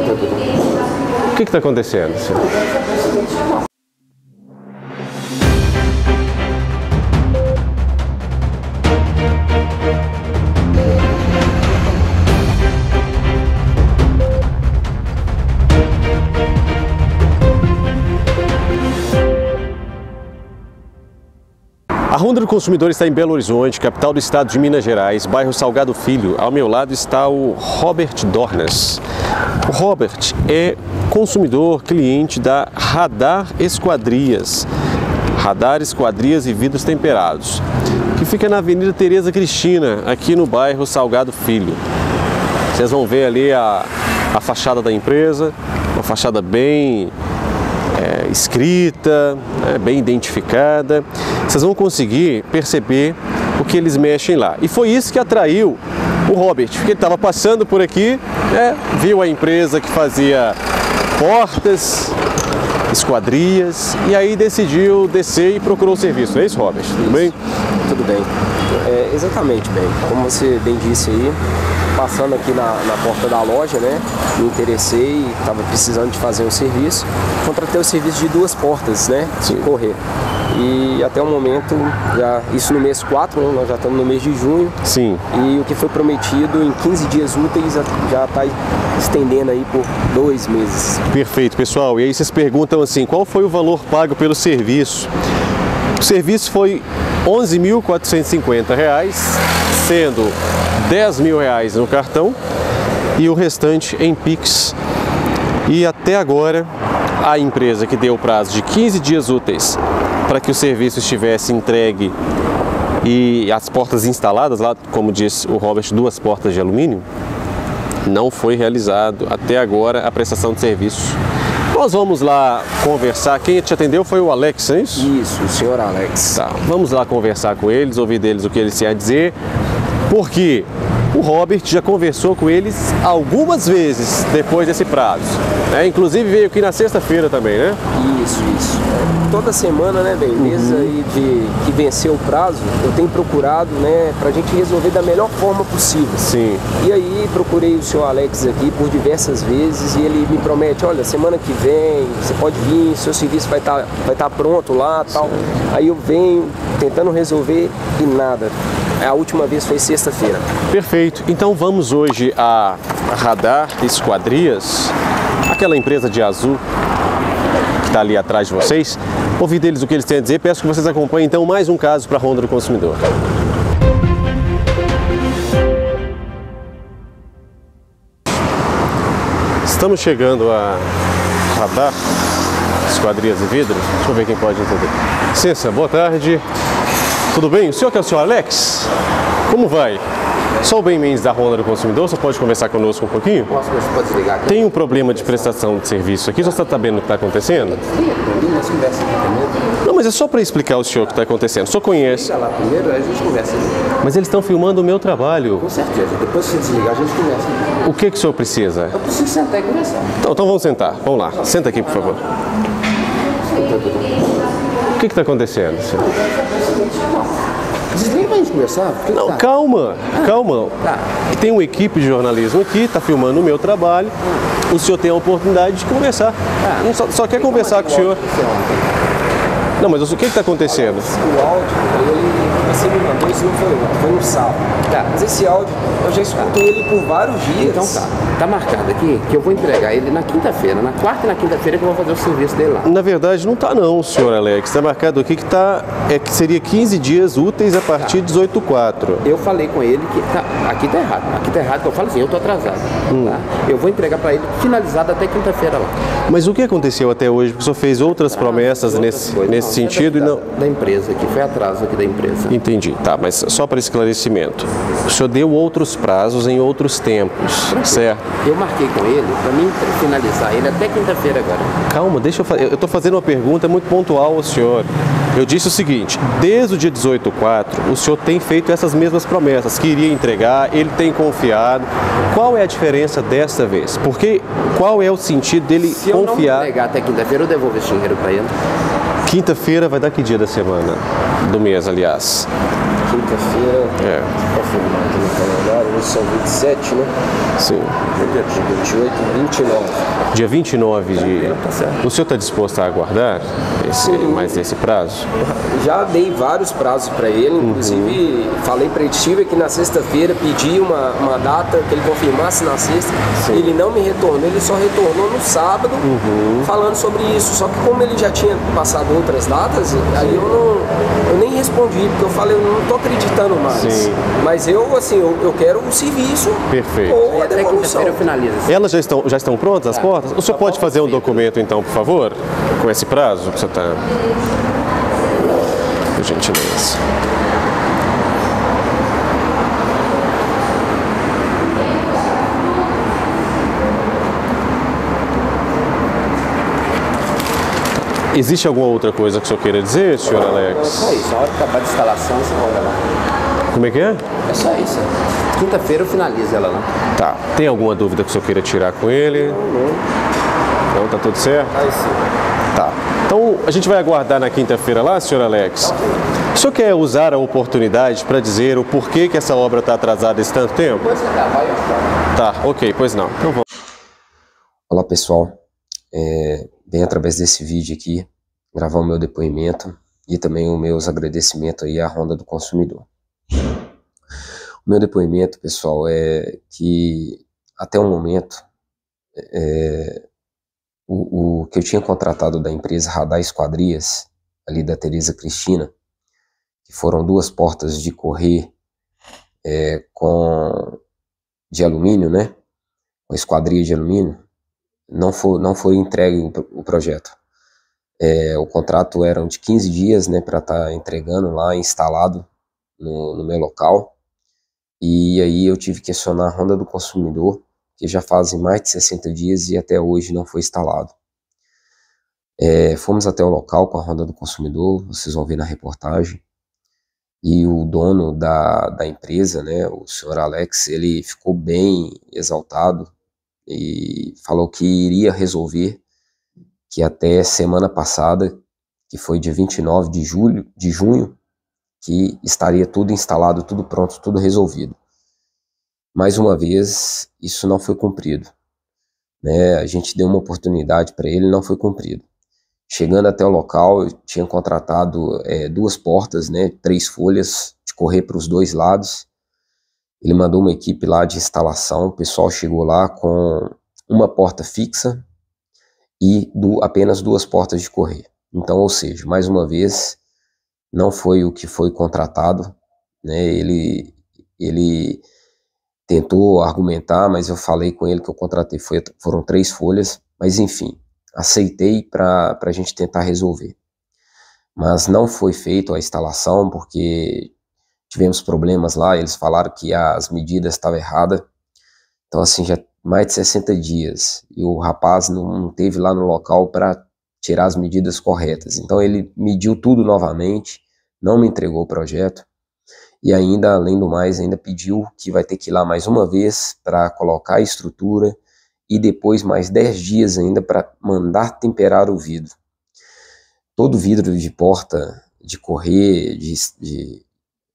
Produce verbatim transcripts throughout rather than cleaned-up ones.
O que está acontecendo, senhor? A Ronda do Consumidor está em Belo Horizonte, capital do estado de Minas Gerais, bairro Salgado Filho. Ao meu lado está o Robert Dornas. O Robert é consumidor, cliente da Radar Esquadrias, Radar Esquadrias e Vidros Temperados, que fica na Avenida Tereza Cristina, aqui no bairro Salgado Filho. Vocês vão ver ali a, a fachada da empresa, uma fachada bem é, escrita, é, bem identificada. Vocês vão conseguir perceber o que eles mexem lá. E foi isso que atraiu o Robert, porque ele estava passando por aqui, né, viu a empresa que fazia portas, esquadrias, e aí decidiu descer e procurou o serviço. É isso, Robert? Tudo isso. Bem? Tudo bem. É, exatamente, bem. Como você bem disse aí, passando aqui na, na porta da loja, né, me interessei, estava precisando de fazer um serviço, contratei o serviço de duas portas, né, de correr. E até o momento, já, isso no mês quatro, né, nós já estamos no mês de junho. Sim. E o que foi prometido em quinze dias úteis já está estendendo aí por dois meses. Perfeito, pessoal. E aí vocês perguntam assim, qual foi o valor pago pelo serviço? O serviço foi onze mil quatrocentos e cinquenta reais, sendo dez mil reais no cartão e o restante em Pix. E até agora, a empresa que deu o prazo de quinze dias úteis para que o serviço estivesse entregue e as portas instaladas lá, como disse o Robert, duas portas de alumínio, não foi realizado até agora a prestação de serviço. Nós vamos lá conversar, quem te atendeu foi o Alex, é isso? Isso, o senhor Alex. Tá, vamos lá conversar com eles, ouvir deles o que eles têm a dizer, porque o Robert já conversou com eles algumas vezes depois desse prazo, né? Inclusive veio aqui na sexta-feira também, né? Isso, isso. Toda semana, né, bem, desde aí de, que venceu o prazo, eu tenho procurado, né, pra gente resolver da melhor forma possível. Sim. E aí procurei o senhor Alex aqui por diversas vezes e ele me promete, olha, semana que vem você pode vir, seu serviço vai estar vai tá pronto lá, tal. Sim. Aí eu venho tentando resolver e nada. A última vez foi sexta-feira. Perfeito. Então vamos hoje a Radar Esquadrias, aquela empresa de azul que está ali atrás de vocês. Ouvir deles o que eles têm a dizer. Peço que vocês acompanhem então mais um caso para a Ronda do Consumidor. Estamos chegando a Radar Esquadrias e Vidro. Deixa eu ver quem pode entender. Licença, boa tarde. Tudo bem? O senhor que é o senhor Alex? Como vai? Sou o Ben Mendes da Ronda do Consumidor, você pode conversar conosco um pouquinho? Posso, mas pode ligar aqui. Tem um problema de prestação de serviço aqui, você está sabendo o que está acontecendo? Não, mas é só para explicar o senhor o que está acontecendo, o senhor conhece. Liga lá primeiro, aí a gente conversa. Mas eles estão filmando o meu trabalho. Com certeza, depois que você desligar a gente conversa. O que, que o senhor precisa? Eu preciso sentar e conversar. Então, então vamos sentar, vamos lá, senta aqui por favor. O que está acontecendo, senhor? Desliga pra gente conversar. Não, tá? calma, ah, calma. Tá. Tem uma equipe de jornalismo aqui, tá filmando o meu trabalho. Hum. O senhor tem a oportunidade de conversar. Ah, não, só, só quer conversar com o senhor. Não, mas o que que tá acontecendo? O áudio, ele, você me mandou, isso não foi, foi um salvo. Tá. Mas esse áudio, eu já escutei ele por vários dias. Então tá, tá marcado aqui que eu vou entregar ele na quinta-feira, na quarta e na quinta-feira que eu vou fazer o serviço dele lá. Na verdade não tá não, senhor Alex, tá marcado aqui que tá, é que seria quinze dias úteis a partir tá. de dezoito quatro. Eu falei com ele que tá, aqui tá errado, aqui tá errado, que eu falo assim, eu tô atrasado. Hum. Tá? Eu vou entregar pra ele finalizado até quinta-feira lá. Mas o que aconteceu até hoje? Porque o senhor fez outras ah, promessas outras nesse... Coisas. Nesse não, sentido e não... Da empresa aqui, foi atraso aqui da empresa. Entendi, tá, mas só para esclarecimento, o senhor deu outros prazos em outros tempos, certo? Eu marquei com ele, para mim finalizar ele até quinta-feira agora. Calma, deixa eu fazer, eu estou fazendo uma pergunta muito pontual ao senhor. Eu disse o seguinte, desde o dia dezoito quatro, o senhor tem feito essas mesmas promessas, que iria entregar, ele tem confiado. Qual é a diferença dessa vez? Porque qual é o sentido dele confiar? Se eu não entregar até quinta-feira, eu devolvo esse dinheiro para ele. Quinta-feira vai dar que dia da semana? Do mês, aliás. Quinta-feira... É. hoje são vinte e sete, né? Sim. vinte e oito, vinte e nove. Dia vinte e nove de... Tá certo. O senhor está disposto a aguardar esse, mais esse prazo? Já dei vários prazos para ele, inclusive uhum. falei para ele, estive aqui na sexta-feira, pedi uma, uma data que ele confirmasse na sexta, Sim. ele não me retornou, ele só retornou no sábado, uhum. falando sobre isso, só que como ele já tinha passado outras datas, aí eu não eu nem respondi, porque eu falei, eu não estou acreditando mais. Sim. Mas eu, assim, eu, eu quero um serviço Perfeito. ou a devolução. Elas já estão, já estão prontas, as tá. portas? O senhor pode fazer um documento, então, por favor? Com esse prazo que você está... Por gentileza. Existe alguma outra coisa que o senhor queira dizer, senhor Alex? Só isso, na hora que acabar de instalação, você manda lá. Como é que é? É só isso. Quinta-feira eu finalizo ela lá. Tá. Tem alguma dúvida que o senhor queira tirar com ele? Não, não. Então tá tudo certo? Tá, sim. Tá. Então a gente vai aguardar na quinta-feira lá, senhor Alex? Tá. O senhor quer usar a oportunidade para dizer o porquê que essa obra está atrasada esse tanto tempo? Depois que acabar, eu falo. Tá, ok, pois não. Então vamos. Olá, pessoal. É... Bem, através desse vídeo aqui, gravar o meu depoimento e também os meus agradecimentos aí à Ronda do Consumidor. O meu depoimento, pessoal, é que até o momento, é, o, o que eu tinha contratado da empresa Radar Esquadrias, ali da Tereza Cristina, que foram duas portas de correr é, com, de alumínio, né? Uma esquadria de alumínio. Não foi, não foi entregue o, o projeto. É, o contrato era de quinze dias, né, para estar tá entregando lá, instalado no, no meu local. E aí eu tive que acionar a Ronda do Consumidor, que já fazem mais de sessenta dias e até hoje não foi instalado. É, fomos até o local com a Ronda do Consumidor, vocês vão ver na reportagem. E o dono da, da empresa, né, o senhor Alex, ele ficou bem exaltado e falou que iria resolver, que até semana passada, que foi dia vinte e nove de julho, de junho, que estaria tudo instalado, tudo pronto, tudo resolvido. Mais uma vez, isso não foi cumprido, né? A gente deu uma oportunidade para ele, não foi cumprido. Chegando até o local, eu tinha contratado é, duas portas, né, três folhas, de correr para os dois lados. Ele mandou uma equipe lá de instalação, o pessoal chegou lá com uma porta fixa e do, apenas duas portas de correr. Então, ou seja, mais uma vez, não foi o que foi contratado, né? Ele, ele tentou argumentar, mas eu falei com ele que eu contratei, foi, foram três folhas, mas enfim, aceitei para a gente tentar resolver. Mas não foi feita a instalação, porque... tivemos problemas lá, eles falaram que as medidas estavam erradas. Então, assim, já mais de sessenta dias. E o rapaz não esteve lá no local para tirar as medidas corretas. Então, ele mediu tudo novamente, não me entregou o projeto. E ainda, além do mais, ainda pediu que vai ter que ir lá mais uma vez para colocar a estrutura. E depois mais dez dias ainda para mandar temperar o vidro. Todo vidro de porta, de correr, de... de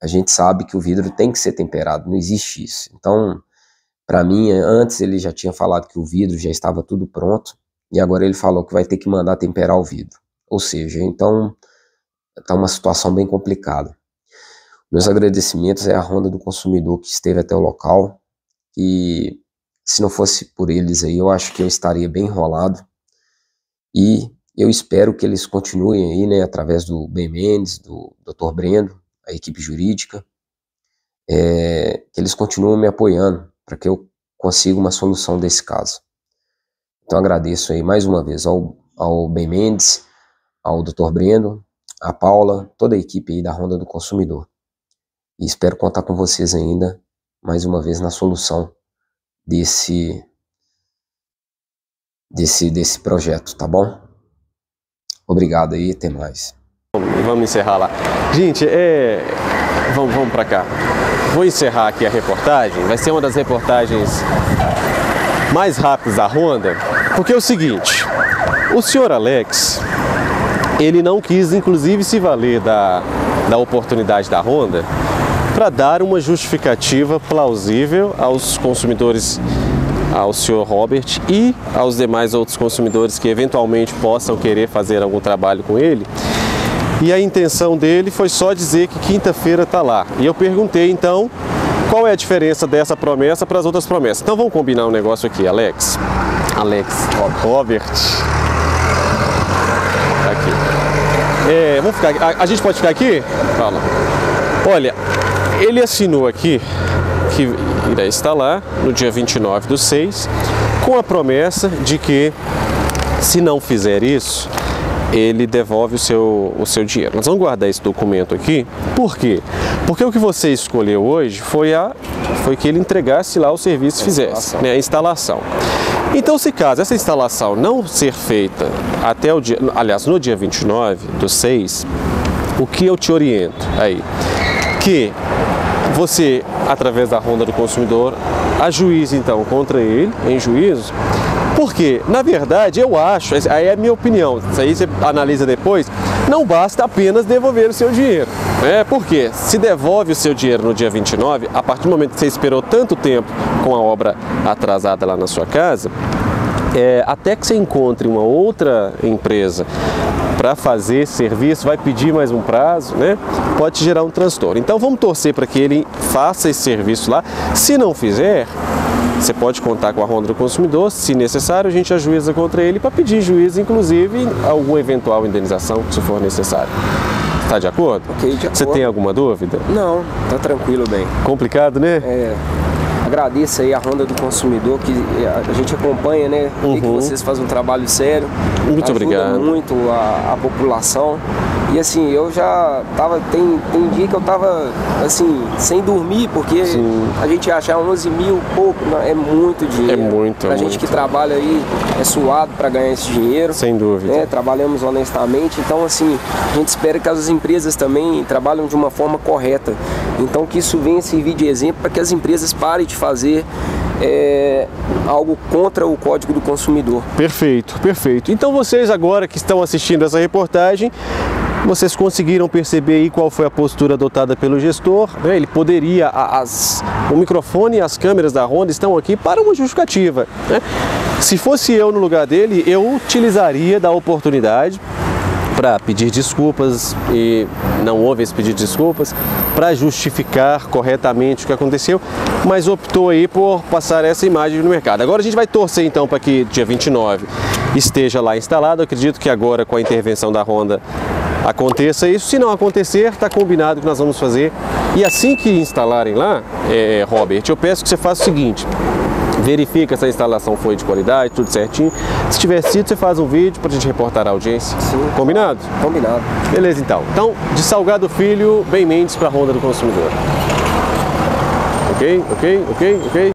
a gente sabe que o vidro tem que ser temperado, não existe isso. Então, para mim, antes ele já tinha falado que o vidro já estava tudo pronto, e agora ele falou que vai ter que mandar temperar o vidro. Ou seja, então, está uma situação bem complicada. Meus agradecimentos é à Ronda do Consumidor que esteve até o local, e se não fosse por eles aí, eu acho que eu estaria bem enrolado, e eu espero que eles continuem aí, né, através do Ben Mendes, do doutor Breno, a equipe jurídica, é, que eles continuam me apoiando para que eu consiga uma solução desse caso. Então agradeço aí mais uma vez ao, ao Ben Mendes, ao doutor Breno, a Paula, toda a equipe aí da Ronda do Consumidor. E espero contar com vocês ainda, mais uma vez, na solução desse, desse, desse projeto, tá bom? Obrigado aí, até mais. Vamos encerrar lá. Gente, é... vamos, vamos pra cá. Vou encerrar aqui a reportagem. Vai ser uma das reportagens mais rápidas da Ronda, porque é o seguinte, o senhor Alex, ele não quis, inclusive, se valer da, da oportunidade da Ronda para dar uma justificativa plausível aos consumidores, ao senhor Robert e aos demais outros consumidores que eventualmente possam querer fazer algum trabalho com ele. E a intenção dele foi só dizer que quinta-feira está lá. E eu perguntei, então, qual é a diferença dessa promessa para as outras promessas. Então vamos combinar um negócio aqui, Alex. Alex, Robert. Aqui. É, vamos ficar aqui. A, a gente pode ficar aqui? Fala. Olha, ele assinou aqui que irá estar lá no dia vinte e nove do seis, com a promessa de que, se não fizer isso, ele devolve o seu, o seu dinheiro. Nós vamos guardar esse documento aqui. Por quê? Porque o que você escolheu hoje foi, a, foi que ele entregasse lá o serviço e fizesse, né, a instalação. Então, se caso essa instalação não ser feita até o dia, aliás, no dia vinte e nove do seis, o que eu te oriento aí? Que você, através da Ronda do Consumidor, ajuize então contra ele, em juízo. Porque, na verdade, eu acho, aí é a minha opinião, isso aí você analisa depois, não basta apenas devolver o seu dinheiro. Né? Porque se devolve o seu dinheiro no dia vinte e nove, a partir do momento que você esperou tanto tempo com a obra atrasada lá na sua casa, é, até que você encontre uma outra empresa para fazer esse serviço, vai pedir mais um prazo, né? Pode gerar um transtorno. Então vamos torcer para que ele faça esse serviço lá. Se não fizer, você pode contar com a Ronda do Consumidor, se necessário, a gente ajuiza contra ele para pedir juízo, inclusive, alguma eventual indenização, se for necessário. Está de acordo? Ok, de acordo. Você tem alguma dúvida? Não, tá tranquilo, bem. Complicado, né? É. Agradeço aí a Ronda do Consumidor, que a gente acompanha, né? Uhum. E que vocês fazem um trabalho sério. Muito obrigado. Muito a, a população. E assim, eu já tava, tem, tem dia que eu tava, assim, sem dormir, porque sim, a gente acha onze mil pouco, não, é muito dinheiro. É muito, pra é gente muito. Que trabalha aí, é suado para ganhar esse dinheiro. Sem dúvida. Né? Trabalhamos honestamente, então assim, a gente espera que as empresas também trabalhem de uma forma correta. Então que isso venha servir de exemplo para que as empresas parem de fazer É, algo contra o Código do Consumidor. Perfeito, perfeito. Então vocês agora que estão assistindo essa reportagem, vocês conseguiram perceber aí qual foi a postura adotada pelo gestor, né? Ele poderia, as, o microfone e as câmeras da Ronda estão aqui para uma justificativa, né? Se fosse eu no lugar dele, eu utilizaria da oportunidade para pedir desculpas, e não houve esse pedido de desculpas, para justificar corretamente o que aconteceu, mas optou aí por passar essa imagem no mercado. Agora a gente vai torcer então para que dia vinte e nove esteja lá instalado. Eu acredito que agora com a intervenção da Ronda aconteça isso. Se não acontecer, está combinado que nós vamos fazer. E assim que instalarem lá, é, Robert, eu peço que você faça o seguinte: verifica se a instalação foi de qualidade, tudo certinho. Se tiver sido, você faz um vídeo para a gente reportar a audiência. Sim. Combinado? Combinado. Beleza, então. Então, de Salgado Filho, Ben Mendes para a Ronda do Consumidor. Ok, ok, ok, ok.